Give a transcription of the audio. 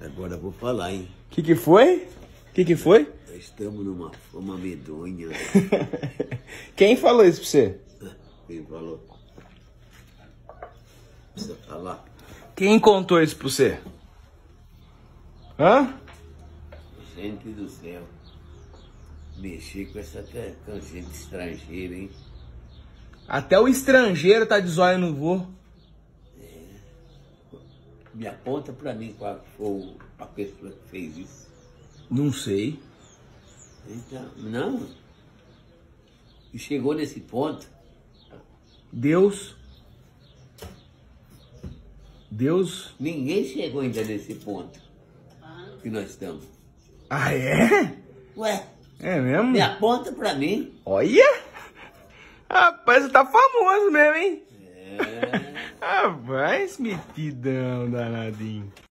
Agora eu vou falar, hein? Que foi? Que foi? Nós estamos numa fama medonha. Quem falou isso pra você? Quem falou? Precisa falar. Quem contou isso pra você? Hã? Gente do céu. Mexer com essa gente estrangeira, hein? Até o estrangeiro tá de zóio no voo. Me aponta pra mim qual foi a pessoa que fez isso. Não sei. Então, não. E chegou nesse ponto. Deus. Ninguém chegou ainda nesse ponto que nós estamos. Ah, é? Ué. É mesmo? Me aponta pra mim. Olha. Rapaz, você tá famoso mesmo, hein? É. Rapaz, metidão danadinho.